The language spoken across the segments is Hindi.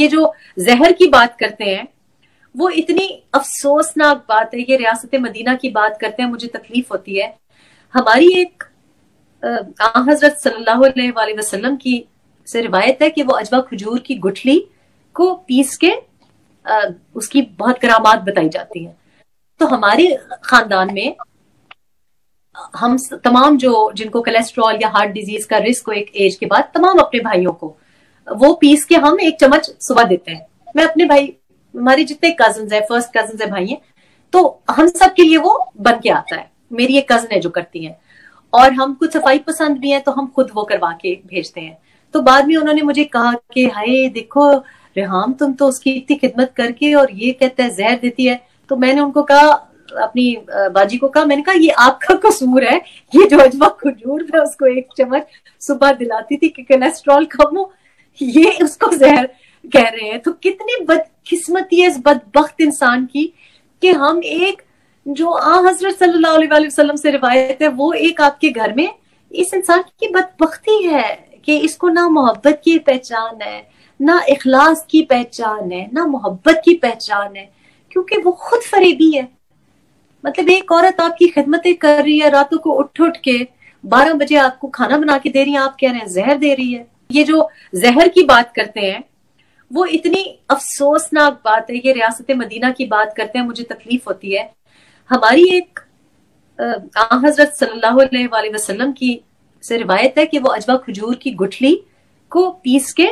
ये जो जहर की बात करते हैं वो इतनी अफसोसनाक बात है। ये रियासत मदीना की बात करते हैं, मुझे तकलीफ होती है। हमारी एक हजरत सल्लल्लाहु अलैहि वसल्लम की से रिवायत है कि वो अजवा खजूर की गुठली को पीस के उसकी बहुत करामात बताई जाती है। तो हमारे खानदान में हम तमाम जो जिनको कोलेस्ट्रॉल या हार्ट डिजीज का रिस्क हो एक एज के बाद, तमाम अपने भाइयों को वो पीस के हम एक चम्मच सुबह देते हैं। मैं अपने भाई, हमारे जितने कजन्स हैं, फर्स्ट कजन्स हैं, भाई हैं, तो हम सब के लिए वो बन के आता है। मेरी एक कजन है जो करती है और हम कुछ सफाई पसंद भी हैं तो हम खुद वो करवा के भेजते हैं। तो बाद में उन्होंने मुझे कहा कि हाय देखो रेहाम, तुम तो उसकी इतनी खिदमत करके और ये कहता है जहर देती है। तो मैंने उनको कहा, अपनी बाजी को कहा, मैंने कहा ये आपका कसूर है, ये जो अजवा खजूर था उसको एक चम्मच सुबह दिलाती थी कि कोलेस्ट्रॉल कम हो, ये उसको जहर कह रहे हैं। तो कितनी बदकिस्मती है इस बदबख्त इंसान की कि हम एक जो हजरत सल्लल्लाहु अलैहि वसल्लम से रिवायत है वो एक आपके घर में, इस इंसान की बदबख्ती है कि इसको ना मोहब्बत की पहचान है, ना इखलास की पहचान है, ना मोहब्बत की पहचान है, क्योंकि वो खुद फरेबी है। मतलब एक औरत आपकी खिदमतें कर रही है, रातों को उठ उठ के 12 बजे आपको खाना बना के दे रही है, आप कह रहे हैं जहर दे रही है। ये जो जहर की बात करते हैं वो इतनी अफसोसनाक बात है। ये रियासत मदीना की बात करते हैं, मुझे तकलीफ होती है। हमारी एक हजरत सल्लल्लाहु अलैहि वसल्लम की से रिवायत है कि वो अजवा खजूर की गुठली को पीस के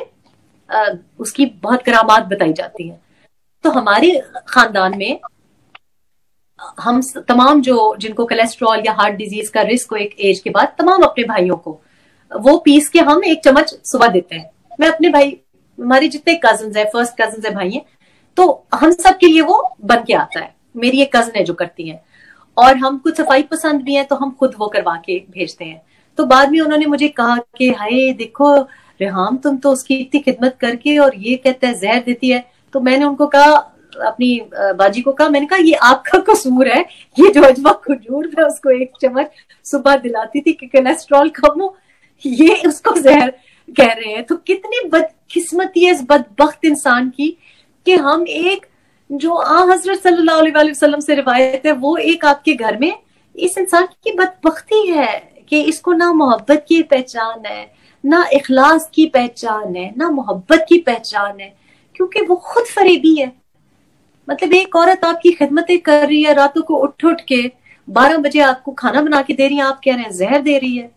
उसकी बहुत करामात बताई जाती है। तो हमारे खानदान में हम तमाम जो जिनको कोलेस्ट्रॉल या हार्ट डिजीज का रिस्क हो एक एज के बाद, तमाम अपने भाइयों को वो पीस के हम एक चम्मच सुबह देते हैं। मैं अपने भाई, हमारे जितने कजन्स हैं, फर्स्ट कजन्स हैं, भाई हैं, तो हम सब के लिए वो बन के आता है। मेरी एक कजन है जो करती है और हम कुछ सफाई पसंद भी हैं तो हम खुद वो करवा के भेजते हैं। तो बाद में उन्होंने मुझे कहा कि हाय देखो रेहाम, तुम तो उसकी इतनी खिदमत करके और ये कहता है जहर देती है। तो मैंने उनको कहा, अपनी बाजी को कहा, मैंने कहा ये आपका कसूर है, ये जो अजवा खजूर था उसको एक चम्मच सुबह दिलाती थी कि कोलेस्ट्रॉल कम हो, ये उसको जहर कह रहे हैं। तो कितनी बदकिस्मती है इस बदबख्त इंसान की कि हम एक जो हजरत सल्लल्लाहु अलैहि वसल्लम से रिवायत है वो एक आपके घर में, इस इंसान की बदबख्ती है कि इसको ना मोहब्बत की पहचान है, ना इखलास की पहचान है, ना मोहब्बत की पहचान है, क्योंकि वो खुद फरेबी है। मतलब एक औरत आपकी खिदमतें कर रही है, रातों को उठ उठ के 12 बजे आपको खाना बना के दे रही है, आप कह रहे हैं जहर दे रही है।